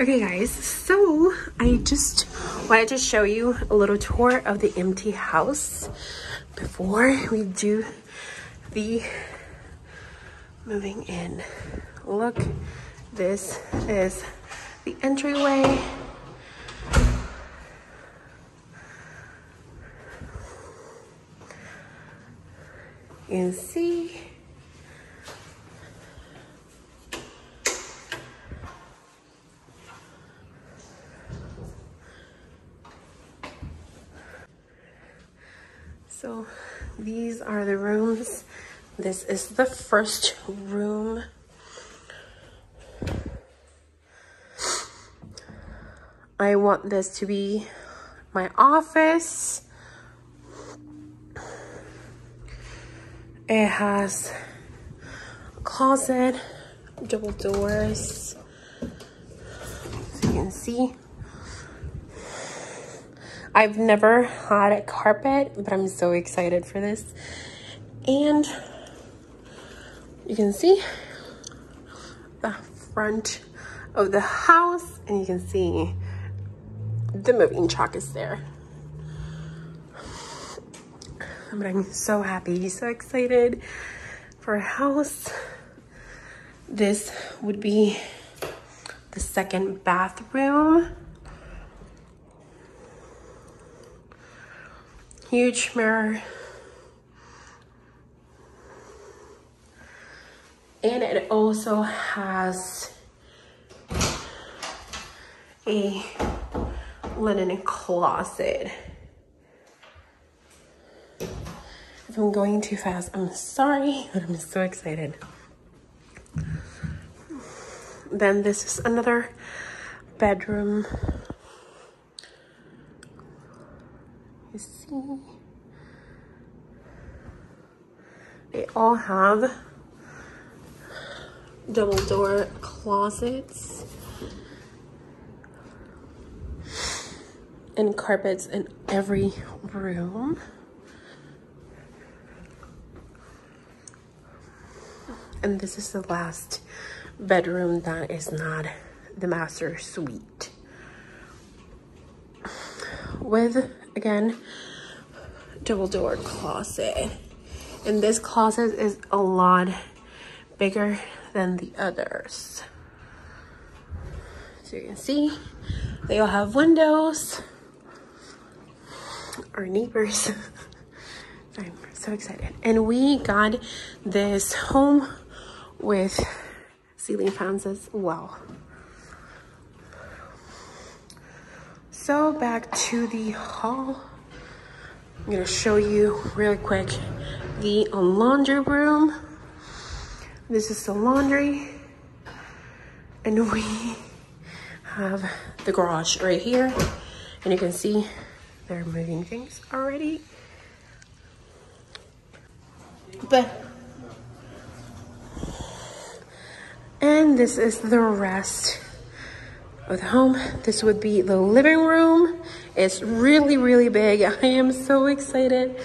Okay guys, so I just wanted to show you a little tour of the empty house before we do the moving in. Look, this is the entryway. You can see. So these are the rooms. This is the first room. I want this to be my office. It has a closet, double doors, so you can see. I've never had a carpet, but I'm so excited for this. And you can see the front of the house, and you can see the moving truck is there. But I'm so happy, so excited for a house. This would be the second bathroom. Huge mirror, and it also has a linen closet. If I'm going too fast, I'm sorry, but I'm so excited. Then this is another bedroom. You see, they all have double door closets and carpets in every room. And this is the last bedroom that is not the master suite, with again double door closet, and this closet is a lot bigger than the others, so you can see they all have windows. Our neighbors. I'm so excited, and we got this home with ceiling fans as well. So back to the hall. I'm going to show you really quick the laundry room. This is the laundry, and we have the garage right here, and you can see they're moving things already. And this is the rest of the home. This would be the living room. It's really, really big. I am so excited.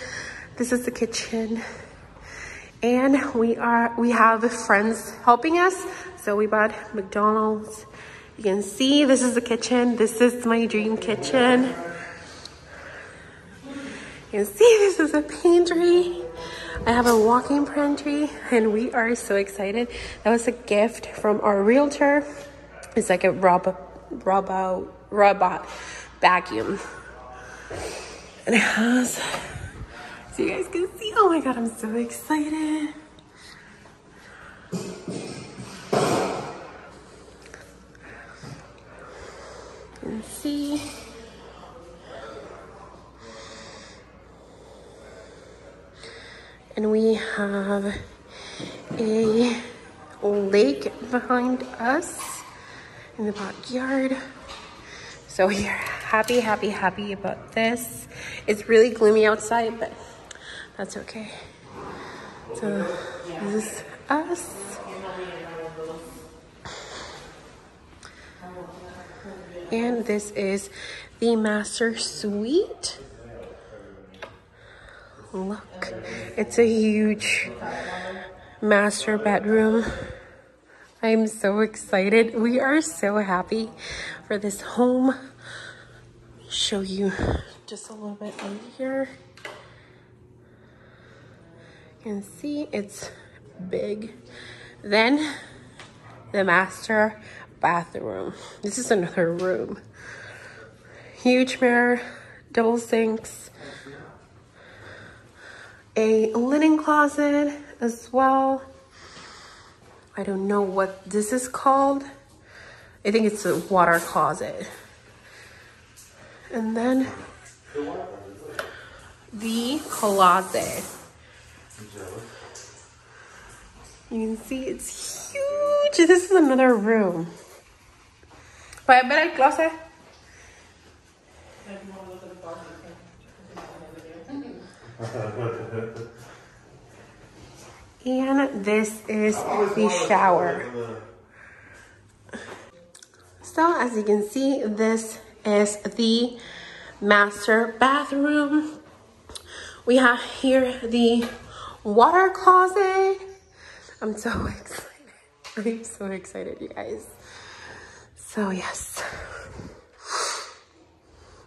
This is the kitchen, and we have friends helping us, so we bought McDonald's. You can see this is the kitchen. This is my dream kitchen. You can see this is a pantry. I have a walk-in pantry, and we are so excited. That was a gift from our realtor. It's like a robot vacuum, and it has, so you guys can see. Oh my god, I'm so excited. You can see. And we have a lake behind us in the backyard. So we are happy, happy, happy about this. It's really gloomy outside, but that's okay. So this is us. And this is the master suite. Look, it's a huge master bedroom. I'm so excited. We are so happy for this home. Let me show you just a little bit over here. You can see it's big. Then the master bathroom. This is another room. Huge mirror, double sinks, a linen closet as well. I don't know what this is called. I think it's a water closet. And then the closet. You can see it's huge. This is another room. Pueden ver el closet? And this is the shower. So as you can see, this is the master bathroom. We have here the water closet. I'm so excited. I'm so excited, you guys. So yes,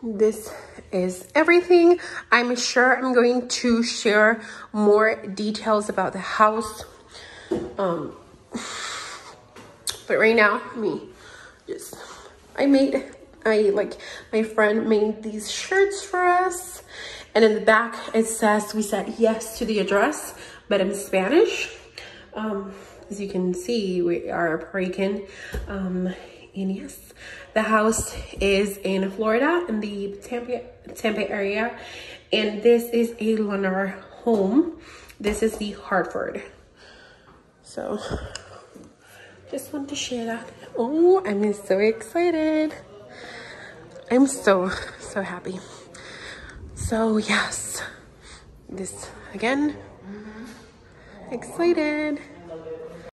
this is everything. I'm sure I'm going to share more details about the house. But right now, my friend made these shirts for us. And in the back, it says, we said yes to the address, but in Spanish. As you can see, we are Puerto Rican. And yes, the house is in Florida, in the Tampa area. And this is a Lennar home. This is the Hartford. So, just want to share that. Oh, I'm so excited. I'm so, so happy. So, yes. This, again, excited.